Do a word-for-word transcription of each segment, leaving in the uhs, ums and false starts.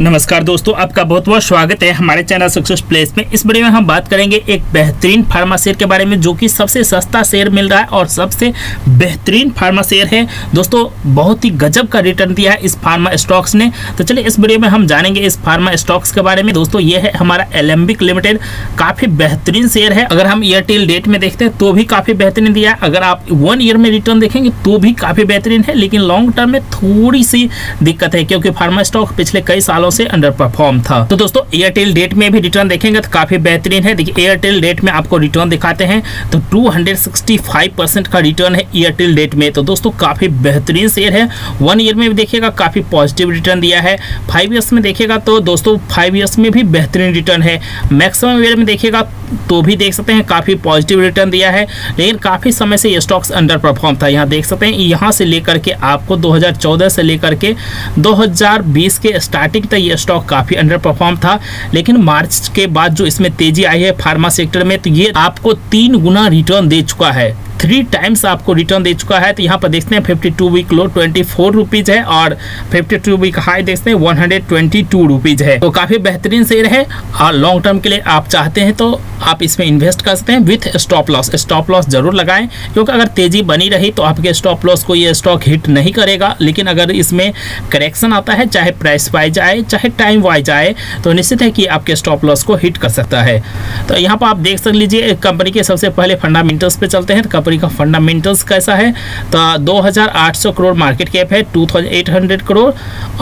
नमस्कार दोस्तों, आपका बहुत बहुत स्वागत है हमारे चैनल सक्सेस प्लेस में। इस वीडियो में हम बात करेंगे एक बेहतरीन फार्मा शेयर के बारे में, जो कि सबसे सस्ता शेयर मिल रहा है और सबसे बेहतरीन फार्मा शेयर है। दोस्तों, बहुत ही गजब का रिटर्न दिया है इस फार्मा स्टॉक्स ने। तो चलिए इस वीडियो में हम जानेंगे इस फार्मा स्टॉक्स के बारे में। दोस्तों, ये है हमारा एलेम्बिक लिमिटेड, काफ़ी बेहतरीन शेयर है। अगर हम ईयर टिल डेट में देखते हैं तो भी काफ़ी बेहतरीन दिया है। अगर आप वन ईयर में रिटर्न देखेंगे तो भी काफ़ी बेहतरीन है, लेकिन लॉन्ग टर्म में थोड़ी सी दिक्कत है क्योंकि फार्मा स्टॉक पिछले कई सालों से अंडर परफॉर्म था। तो दोस्तों, एयरटेल डेट में भी रिटर्न देखेंगे तो काफी बेहतरीन है। देखिए, एयरटेल डेट में आपको रिटर्न दिखाते हैं तो दो सौ पैंसठ परसेंट का रिटर्न है एयरटेल डेट में। तो दोस्तों, काफी बेहतरीन शेयर है। वन ईयर में भी देखिएगा काफी पॉजिटिव रिटर्न दिया है। फाइव ईयर्स में देखिएगा तो दोस्तों फाइव ईयर्स में भी बेहतरीन रिटर्न है। मैक्सिमम ईयर में देखिएगा तो भी देख सकते हैं काफी पॉजिटिव रिटर्न दिया है, लेकिन काफी समय से ये स्टॉक्स अंडर परफॉर्म था। यहाँ देख सकते हैं, यहाँ से लेकर के आपको दो हज़ार चौदह से लेकर के दो हज़ार बीस के स्टार्टिंग तक ये स्टॉक काफी अंडर परफॉर्म था, लेकिन मार्च के बाद जो इसमें तेजी आई है फार्मा सेक्टर में, तो ये आपको तीन गुना रिटर्न दे चुका है, थ्री टाइम्स आपको रिटर्न दे चुका है। तो यहाँ पर देखते हैं बावन वीक लो चौबीस रुपीज है और बावन वीक हाई देखते हैं एक सौ बाईस रुपीज है। तो काफी बेहतरीन शेयर है और लॉन्ग टर्म के लिए आप चाहते हैं तो आप इसमें इन्वेस्ट कर सकते हैं with stop loss. Stop loss जरूर लगाएं क्योंकि अगर तेजी बनी रही तो आपके स्टॉप लॉस को ये स्टॉक हिट नहीं करेगा, लेकिन अगर इसमें करेक्शन आता है, चाहे प्राइस वाइज आए चाहे टाइम वाइज आए, तो निश्चित है कि आपके स्टॉप लॉस को हिट कर सकता है। तो यहाँ पर आप देख सक लीजिए, कंपनी के सबसे पहले फंडामेंटल्स पे चलते हैं। तो का फंडामेंटल्स कैसा है तो दो हज़ार आठ सौ करोड़ मार्केट कैप है, अट्ठाईस सौ करोड़,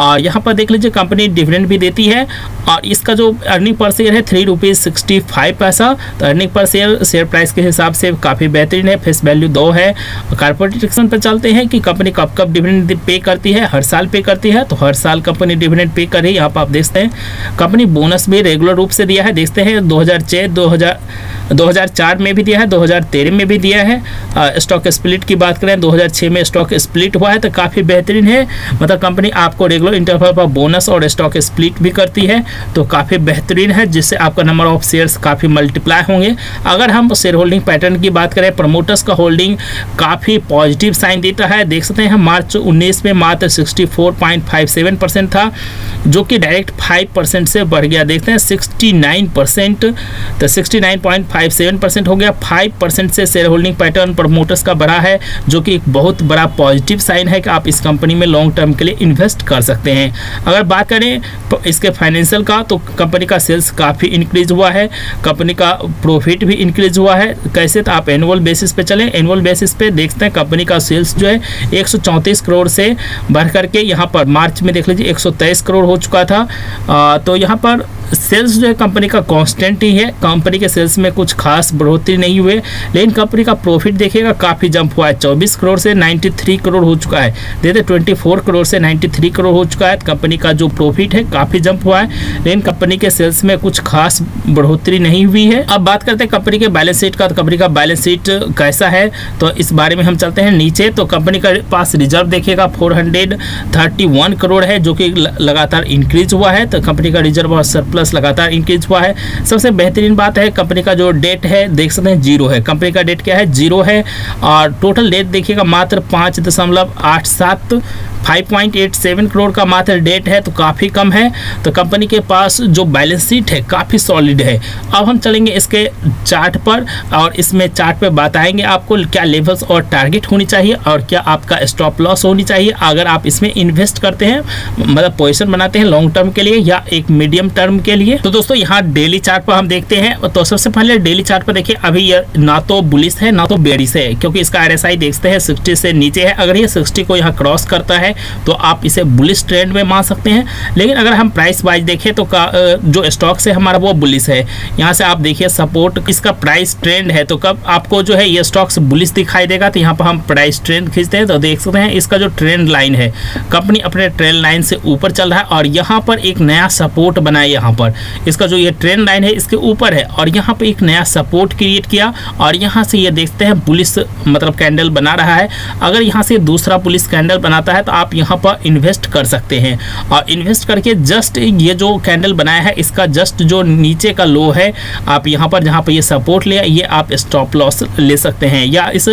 और यहाँ पर देख लीजिए कंपनी डिविडेंड भी देती है और इसका जो अर्निंग पर शेयर है थ्री रुपीज़ सिक्सटी फाइव पैसा। तो earning per share share price के हिसाब से काफ़ी बेहतरीन है। फेस वैल्यू दो है। कॉर्पोरेट सेक्शन पर चलते हैं कि कंपनी कब कब डिविडेंड पे करती है। हर साल पे करती है, तो हर साल कंपनी डिविडेंड पे कर रही है। यहाँ पर आप देखते हैं कंपनी बोनस भी रेगुलर रूप से दिया है। देखते हैं दो हज़ार छः दो हज़ार दो हज़ार चार में भी दिया है, दो हज़ार तेरह में भी दिया है। स्टॉक स्प्लिट की बात करें दो हज़ार छह में स्टॉक स्प्लिट हुआ है, तो काफ़ी बेहतरीन है। मतलब कंपनी आपको रेगुलर इंटरवल पर बोनस और स्टॉक स्प्लिट भी करती है, तो काफ़ी बेहतरीन है, जिससे आपका नंबर ऑफ शेयर्स काफ़ी मल्टीप्लाई होंगे। अगर हम शेयर होल्डिंग पैटर्न की बात करें, प्रमोटर्स का होल्डिंग काफ़ी पॉजिटिव साइन देता है। देख सकते हैं मार्च उन्नीस में मात्र sixty four point five seven percent था, जो कि डायरेक्ट फाइव परसेंट से बढ़ गया। देखते हैं सिक्सटी नाइन परसेंट तो sixty nine point five seven percent हो गया। फाइव परसेंट से शेयर होल्डिंग पैटर्न प्रमोटर्स का बढ़ा है, जो कि एक बहुत बड़ा पॉजिटिव साइन है कि आप इस कंपनी में लॉन्ग टर्म के लिए इन्वेस्ट कर सकते हैं। अगर बात करें इसके फाइनेंशियल का, तो कंपनी का सेल्स काफ़ी इंक्रीज हुआ है, कंपनी का प्रॉफिट भी इंक्रीज हुआ है। कैसे? तो आप एनुअल बेसिस पे चलें। एनुअल बेसिस पे देखते हैं कंपनी का सेल्स जो है एक सौ चौंतीस करोड़ से बढ़ करके यहाँ पर मार्च में देख लीजिए एक सौ तेईस करोड़ हो चुका था। आ, तो यहाँ पर सेल्स जो है कंपनी का कांस्टेंट ही है, कंपनी के सेल्स में कुछ खास बढ़ोतरी नहीं हुए, लेकिन कंपनी का प्रॉफिट देखिएगा काफ़ी जंप हुआ है, चौबीस करोड़ से तिरानवे करोड़ हो चुका है। देखते चौबीस करोड़ से तिरानवे करोड़ हो चुका है। कंपनी का जो प्रॉफिट है काफ़ी जंप हुआ है, लेकिन कंपनी के सेल्स में कुछ खास बढ़ोतरी नहीं हुई है। अब बात करते हैं कंपनी के बैलेंस शीट का। तो कंपनी का बैलेंस शीट कैसा है तो इस बारे में हम चलते हैं नीचे। तो कंपनी के पास रिजर्व देखिएगा four hundred thirty one crore है, जो कि लगातार इंक्रीज हुआ है। तो कंपनी का रिजर्व और प्लस लगातार इंक्रीज हुआ है। सबसे बेहतरीन बात है कंपनी का जो डेट है, देख सकते हैं जीरो है। कंपनी का डेट क्या है? जीरो है। और टोटल डेट देखिएगा मात्र पाँच दशमलव आठ सात पाँच पॉइंट आठ सात करोड़ का मात्र डेट है, तो काफ़ी कम है। तो कंपनी के पास जो बैलेंस शीट है काफ़ी सॉलिड है। अब हम चलेंगे इसके चार्ट पर, और इसमें चार्ट पर बताएंगे आपको क्या लेवल्स और टारगेट होनी चाहिए और क्या आपका स्टॉप लॉस होनी चाहिए अगर आप इसमें इन्वेस्ट करते हैं, मतलब पोजीशन बनाते हैं लॉन्ग टर्म के लिए या एक मीडियम टर्म के लिए। तो दोस्तों, यहाँ डेली चार्ट पर हम देखते हैं। तो सबसे पहले डेली चार्ट पर देखिए, अभी यह ना तो बुलिश है ना तो बेरिश है, क्योंकि इसका आर एस आई देखते हैं सिक्सटी से नीचे है। अगर ये सिक्सटी को यहाँ क्रॉस करता है तो आप इसे बुलिश ट्रेंड में मान सकते हैं, लेकिन अगर हम प्राइस वाइज देखें तो जो स्टॉक्स है हमारा वो बुलिश है। यहाँ से आप देखिए सपोर्ट इसका प्राइस ट्रेंड है, तो कब आपको जो है ये स्टॉक्स बुलिश दिखाई देगा, तो यहाँ पर हम प्राइस ट्रेंड खींचते हैं। तो देख सकते हैं इसका जो ट्रेंड लाइन है, कंपनी अपने ट्रेंड लाइन से ऊपर चल रहा है और यहाँ पर एक नया सपोर्ट बनाया। यहाँ पर इसका जो ये ट्रेंड लाइन है इसके ऊपर है और यहाँ पर एक नया सपोर्ट क्रिएट किया और यहाँ से ये देखते हैं बुलिश मतलब कैंडल बना रहा है। अगर यहाँ से दूसरा बुलिश कैंडल बनाता है तो आप आप यहाँ पर इन्वेस्ट कर सकते हैं। और इन्वेस्ट करके जस्ट ये जो कैंडल बनाया है इसका जस्ट जो नीचे का लो है आप यहाँ पर जहाँ पर ये सपोर्ट ले ये आप स्टॉप लॉस ले सकते हैं, या इस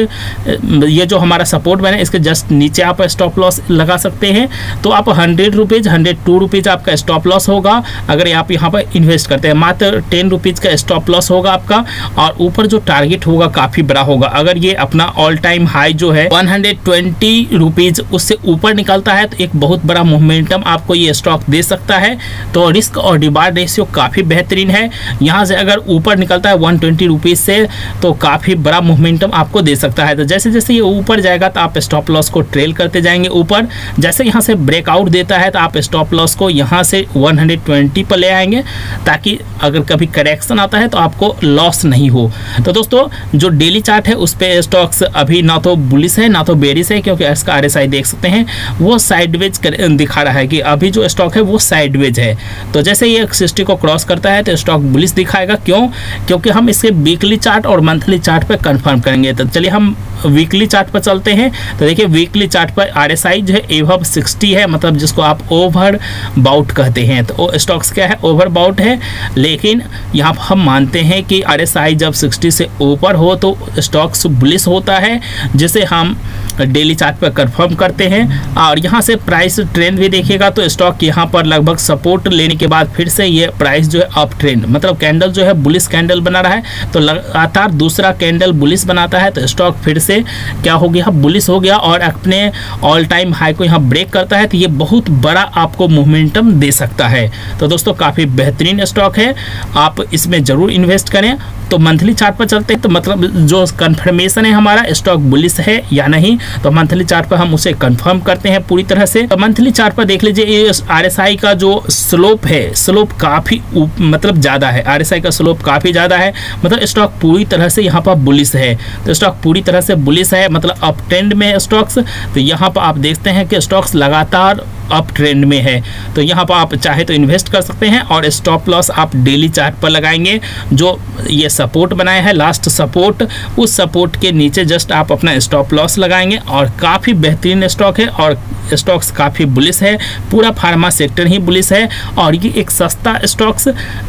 ये जो हमारा सपोर्ट बना है इसके जस्ट नीचे आप स्टॉप लॉस लगा सकते हैं। तो आप hundred rupees hundred two rupees आपका स्टॉप लॉस होगा अगर आप यहाँ पर इन्वेस्ट करते हैं। मात्र टेन रुपीज़ का स्टॉप लॉस होगा आपका, और ऊपर जो टारगेट होगा काफ़ी बड़ा होगा। अगर ये अपना ऑल टाइम हाई जो है वन हंड्रेड ट्वेंटी रुपीज़ उससे ऊपर निकलता है तो एक बहुत बड़ा मोमेंटम आपको ये स्टॉक दे सकता है। तो रिस्क और रिवार्ड रेशियो काफ़ी बेहतरीन है। यहाँ से अगर ऊपर निकलता है वन ट्वेंटी रुपीज़ से तो काफ़ी बड़ा मोमेंटम आपको दे सकता है। तो जैसे जैसे ये ऊपर जाएगा तो आप स्टॉप लॉस को ट्रेल करते जाएंगे ऊपर। जैसे यहाँ से ब्रेकआउट देता है तो आप स्टॉप लॉस को यहाँ से वन हंड्रेड ट्वेंटी पर ले आएंगे, ताकि अगर कभी करेक्शन आता है तो आपको लॉस नहीं हो। तो दोस्तों जो डेली चार्ट है उस पर स्टॉक्स अभी ना तो बुलिश है ना तो बेरिश है, क्योंकि इसका आर एस आई देख सकते हैं वो साइडवेज दिखा रहा है कि अभी जो स्टॉक है वो साइडवेज है। तो जैसे ये सिक्सटी को क्रॉस करता है तो स्टॉक बुलिश दिखाएगा। क्यों? क्योंकि हम इसके वीकली चार्ट और मंथली चार्ट पर कंफर्म करेंगे। तो चलिए हम वीकली चार्ट पर चलते हैं। तो देखिए वीकली चार्ट पर आरएसआई जो है एवब सिक्सटी है, मतलब जिसको आप ओवर बाउट कहते हैं। तो स्टॉक्स क्या है? ओवर बाउट है। लेकिन यहाँ हम मानते हैं कि आरएसआई जब सिक्सटी से ऊपर हो तो स्टॉक्स बुलिश होता है, जिसे हम डेली चार्ट पर कंफर्म करते हैं। और यहाँ से प्राइस ट्रेंड भी देखिएगा तो स्टॉक यहाँ पर लगभग सपोर्ट लेने के बाद फिर से ये प्राइस जो है अप ट्रेंड, मतलब कैंडल जो है बुलिश कैंडल बना रहा है। तो लगातार दूसरा कैंडल बुलिश बनाता है तो स्टॉक फिर से क्या हो गया? बुलिश हो गया और अपने ऑल टाइम हाई को यहाँ ब्रेक करता है। तो ये बहुत बड़ा आपको मोमेंटम दे सकता है। तो दोस्तों काफ़ी बेहतरीन स्टॉक है, आप इसमें ज़रूर इन्वेस्ट करें। तो मंथली चार्ट पर चलते हैं। तो मतलब जो कंफर्मेशन है हमारा स्टॉक बुलिश है या नहीं, तो मंथली चार्ट पर हम उसे कंफर्म करते हैं पूरी तरह से। तो मंथली चार्ट पर देख लीजिए ये आरएसआई का जो स्लोप है, स्लोप काफ़ी मतलब ज़्यादा है। आरएसआई का स्लोप काफ़ी ज़्यादा है, मतलब स्टॉक पूरी तरह से यहाँ पर बुलिश है। तो स्टॉक पूरी तरह से बुलिश है, मतलब अप ट्रेंड में स्टॉक्स। तो यहाँ पर आप देखते हैं कि स्टॉक्स लगातार अप ट्रेंड में है। तो यहाँ पर आप चाहे तो इन्वेस्ट कर सकते हैं, और स्टॉप लॉस आप डेली चार्ट पर लगाएंगे। जो ये सपोर्ट बनाया है लास्ट सपोर्ट, उस सपोर्ट के नीचे जस्ट आप अपना स्टॉप लॉस लगाएंगे। और काफ़ी बेहतरीन स्टॉक है और स्टॉक्स काफ़ी बुलिश है, पूरा फार्मा सेक्टर ही बुलिश है। और ये एक सस्ता स्टॉक्स,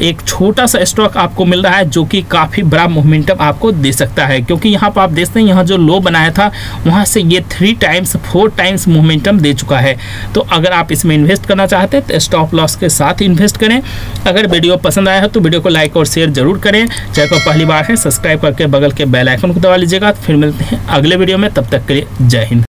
एक छोटा सा स्टॉक आपको मिल रहा है जो कि काफ़ी बड़ा मोमेंटम आपको दे सकता है। क्योंकि यहाँ पर आप देखते हैं यहाँ जो लो बनाया था वहाँ से ये three times four times momentum दे चुका है। तो अगर आप इसमें इन्वेस्ट करना चाहते हैं तो स्टॉप लॉस के साथ इन्वेस्ट करें। अगर वीडियो पसंद आया हो तो वीडियो को लाइक और शेयर जरूर करें। चैनल पर पहली बार है सब्सक्राइब करके बगल के बेल आइकन को दबा लीजिएगा। फिर मिलते हैं अगले वीडियो में, तब तक के लिए जय हिंद।